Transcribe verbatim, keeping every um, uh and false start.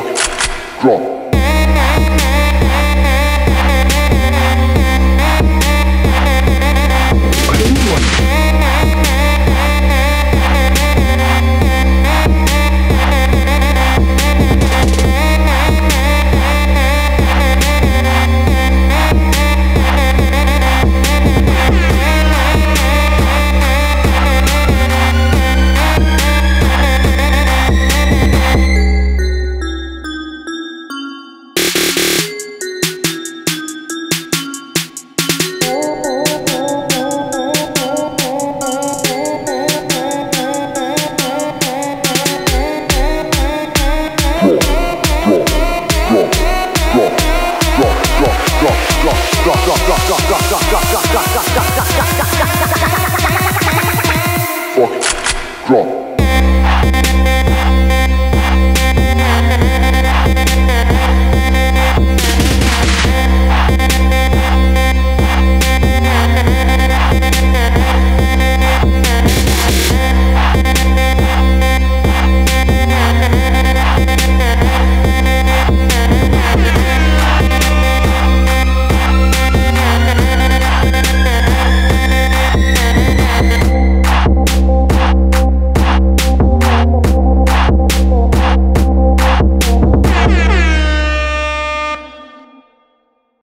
fucking drop.